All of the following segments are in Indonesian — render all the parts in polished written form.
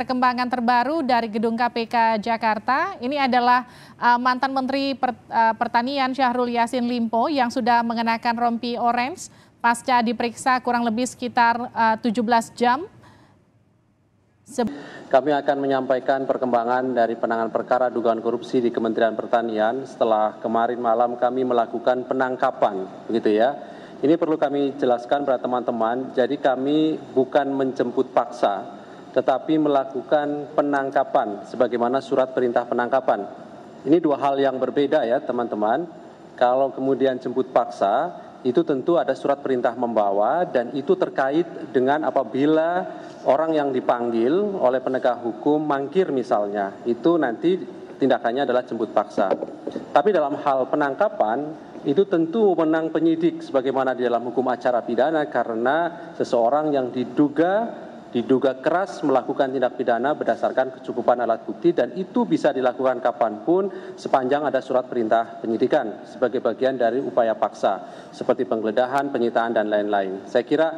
perkembangan terbaru dari Gedung KPK Jakarta. Ini adalah mantan Menteri Pertanian Syahrul Yasin Limpo yang sudah mengenakan rompi orange pasca diperiksa kurang lebih sekitar 17 jam. Kami akan menyampaikan perkembangan dari penanganan perkara dugaan korupsi di Kementerian Pertanian setelah kemarin malam kami melakukan penangkapan, begitu ya. Ini perlu kami jelaskan pada teman-teman, jadi kami bukan menjemput paksa, tetapi melakukan penangkapan sebagaimana surat perintah penangkapan. Ini dua hal yang berbeda ya teman-teman. Kalau kemudian jemput paksa, itu tentu ada surat perintah membawa dan itu terkait dengan apabila orang yang dipanggil oleh penegak hukum mangkir misalnya, itu nanti tindakannya adalah jemput paksa. Tapi dalam hal penangkapan itu tentu wewenang penyidik sebagaimana di dalam hukum acara pidana, karena seseorang yang diduga keras melakukan tindak pidana berdasarkan kecukupan alat bukti, dan itu bisa dilakukan kapanpun sepanjang ada surat perintah penyidikan sebagai bagian dari upaya paksa seperti penggeledahan, penyitaan, dan lain-lain. Saya kira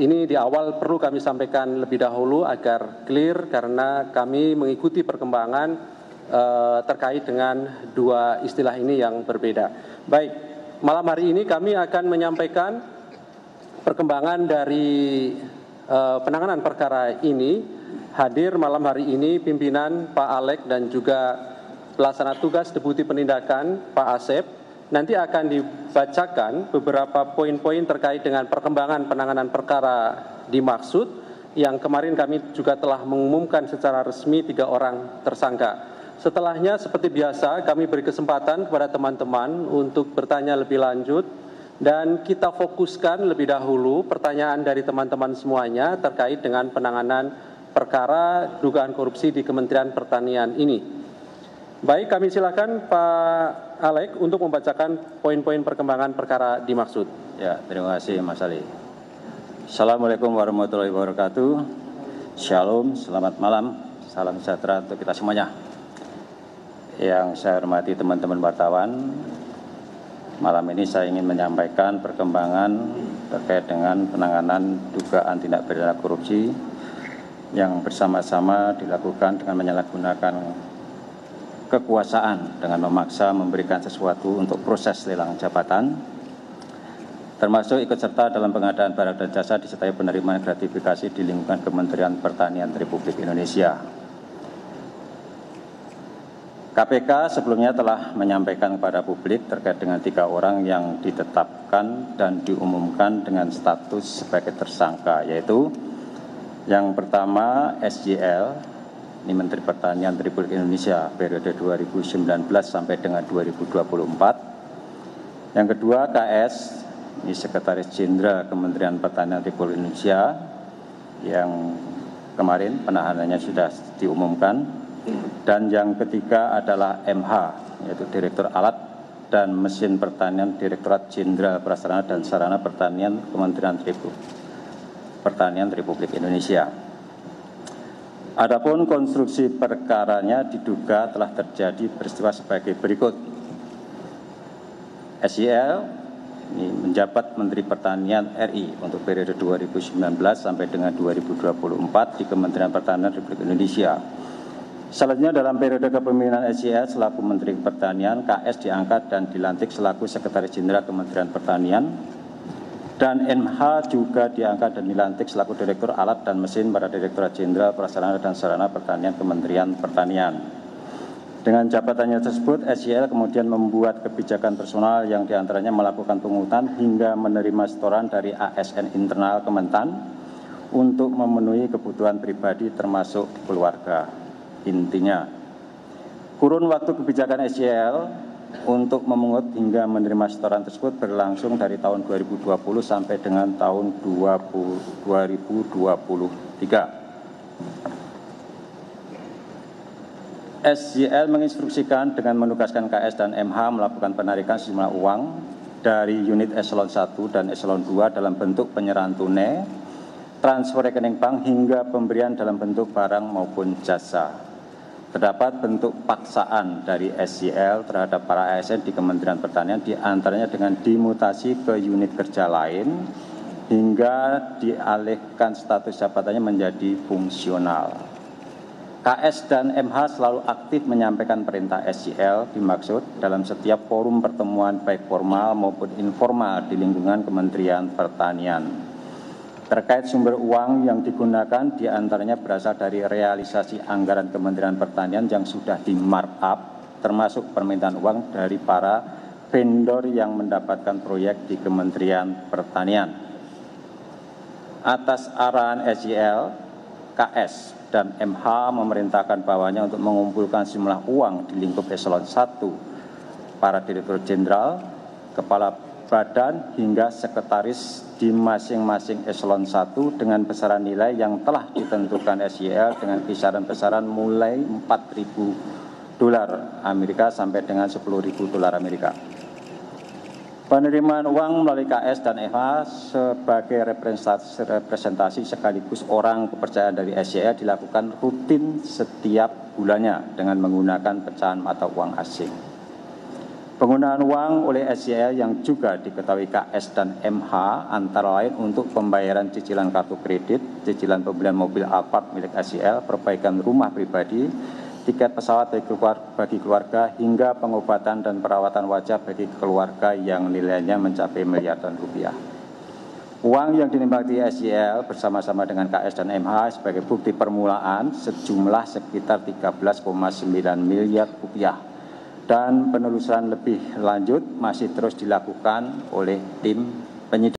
ini di awal perlu kami sampaikan lebih dahulu agar clear, karena kami mengikuti perkembangan terkait dengan dua istilah ini yang berbeda. Baik, malam hari ini kami akan menyampaikan perkembangan dari penanganan perkara ini. Hadir malam hari ini pimpinan Pak Alek dan juga pelaksana tugas Deputi Penindakan Pak Asep. Nanti akan dibacakan beberapa poin-poin terkait dengan perkembangan penanganan perkara dimaksud yang kemarin kami juga telah mengumumkan secara resmi 3 orang tersangka. Setelahnya seperti biasa kami beri kesempatan kepada teman-teman untuk bertanya lebih lanjut. Dan kita fokuskan lebih dahulu pertanyaan dari teman-teman semuanya terkait dengan penanganan perkara dugaan korupsi di Kementerian Pertanian ini. Baik, kami silakan Pak Alek untuk membacakan poin-poin perkembangan perkara dimaksud. Ya, terima kasih Mas Ali. Assalamualaikum warahmatullahi wabarakatuh. Shalom, selamat malam, salam sejahtera untuk kita semuanya. Yang saya hormati teman-teman wartawan, malam ini saya ingin menyampaikan perkembangan terkait dengan penanganan dugaan tindak pidana korupsi yang bersama-sama dilakukan dengan menyalahgunakan kekuasaan dengan memaksa memberikan sesuatu untuk proses lelang jabatan, termasuk ikut serta dalam pengadaan barang dan jasa disertai penerimaan gratifikasi di lingkungan Kementerian Pertanian Republik Indonesia. KPK sebelumnya telah menyampaikan kepada publik terkait dengan 3 orang yang ditetapkan dan diumumkan dengan status sebagai tersangka, yaitu yang pertama SJL, ini Menteri Pertanian Republik Indonesia periode 2019 sampai dengan 2024. Yang kedua KS, ini Sekretaris Jenderal Kementerian Pertanian Republik Indonesia yang kemarin penahanannya sudah diumumkan. Dan yang ketiga adalah MH, yaitu Direktur Alat dan Mesin Pertanian Direktorat Jenderal Prasarana dan Sarana Pertanian Kementerian Pertanian Republik Indonesia. Adapun konstruksi perkaranya diduga telah terjadi peristiwa sebagai berikut. SEL ini menjabat Menteri Pertanian RI untuk periode 2019 sampai dengan 2024 di Kementerian Pertanian Republik Indonesia. Selanjutnya dalam periode kepemimpinan SJL selaku Menteri Pertanian, KS diangkat dan dilantik selaku Sekretaris Jenderal Kementerian Pertanian, dan MH juga diangkat dan dilantik selaku Direktur Alat dan Mesin pada Direktorat Jenderal Prasarana dan Sarana Pertanian Kementerian Pertanian. Dengan jabatannya tersebut, SJL kemudian membuat kebijakan personal yang diantaranya melakukan pungutan hingga menerima setoran dari ASN internal Kementan untuk memenuhi kebutuhan pribadi termasuk keluarga. Intinya, kurun waktu kebijakan SJL untuk memungut hingga menerima setoran tersebut berlangsung dari tahun 2020 sampai dengan tahun 2023. SJL menginstruksikan dengan menugaskan KS dan MH melakukan penarikan sejumlah uang dari unit eselon 1 dan eselon 2 dalam bentuk penyerahan tunai, transfer rekening bank hingga pemberian dalam bentuk barang maupun jasa. Terdapat bentuk paksaan dari SCL terhadap para ASN di Kementerian Pertanian, diantaranya dengan dimutasi ke unit kerja lain hingga dialihkan status jabatannya menjadi fungsional. KS dan MH selalu aktif menyampaikan perintah SJL dimaksud dalam setiap forum pertemuan baik formal maupun informal di lingkungan Kementerian Pertanian. Terkait sumber uang yang digunakan diantaranya berasal dari realisasi anggaran Kementerian Pertanian yang sudah di-markup, termasuk permintaan uang dari para vendor yang mendapatkan proyek di Kementerian Pertanian. Atas arahan SJL, KS dan MH memerintahkan bawahannya untuk mengumpulkan sejumlah uang di lingkup eselon 1, para direktur jenderal, kepala badan hingga sekretaris di masing-masing eselon 1 dengan besaran nilai yang telah ditentukan SYL dengan kisaran-besaran mulai 4.000 dolar Amerika sampai dengan 10.000 dolar Amerika. Penerimaan uang melalui KS dan EVA sebagai representasi sekaligus orang kepercayaan dari SJL dilakukan rutin setiap bulannya dengan menggunakan pecahan mata uang asing. Penggunaan uang oleh SJL yang juga diketahui KS dan MH antara lain untuk pembayaran cicilan kartu kredit, cicilan pembelian mobil Alphard milik SJL, perbaikan rumah pribadi, tiket pesawat bagi keluarga hingga pengobatan dan perawatan wajah bagi keluarga yang nilainya mencapai miliaran rupiah. Uang yang dinimbali SJL bersama-sama dengan KS dan MH sebagai bukti permulaan sejumlah sekitar 13,9 miliar rupiah dan penelusuran lebih lanjut masih terus dilakukan oleh tim penyidik.